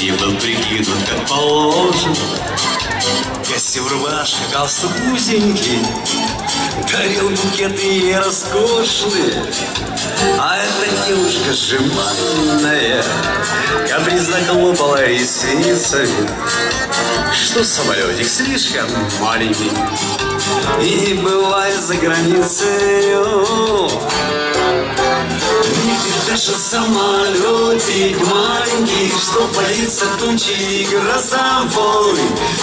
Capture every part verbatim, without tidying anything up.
И был прикидан, как положено, костюм, рубашка, галстук узенький, дарил букеты роскошные, а эта девушка жеманная, капризно хлопала ресницами, что самолетик слишком маленький, и не бывает за границей. Даже самолетик маленький, что боится тучи и грозовой.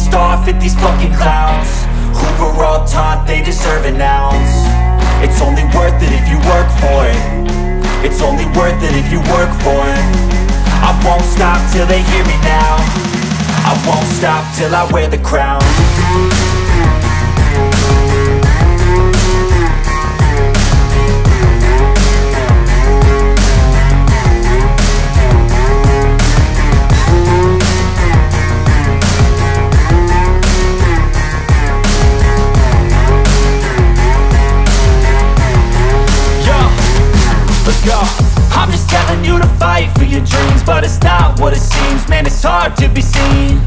off at these fucking clowns who were all taught they deserve an ounce. It's only worth it if you work for it. It's only worth it if you work for it. I won't stop till they hear me now. I won't stop till I wear the crown. Yo, I'm just telling you to fight for your dreams, but it's not what it seems. Man, it's hard to be seen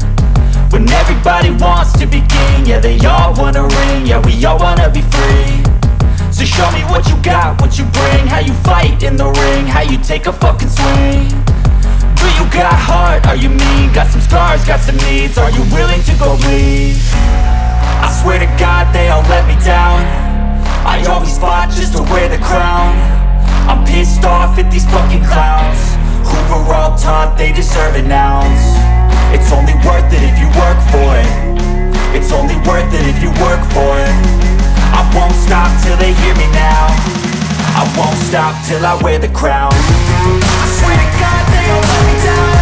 when everybody wants to be king. Yeah, they all wanna ring, yeah, we all wanna be free. So show me what you got, what you bring, how you fight in the ring, how you take a fucking swing. Do you got heart, are you mean? Got some scars, got some needs, are you willing to go bleed? I swear to God they all let me down. I always fought just to wear the crown. I'm pissed off at these fucking clowns who were all taught they deserve an ounce. It's only worth it if you work for it. It's only worth it if you work for it. I won't stop till they hear me now. I won't stop till I wear the crown. I swear to God they all let me down.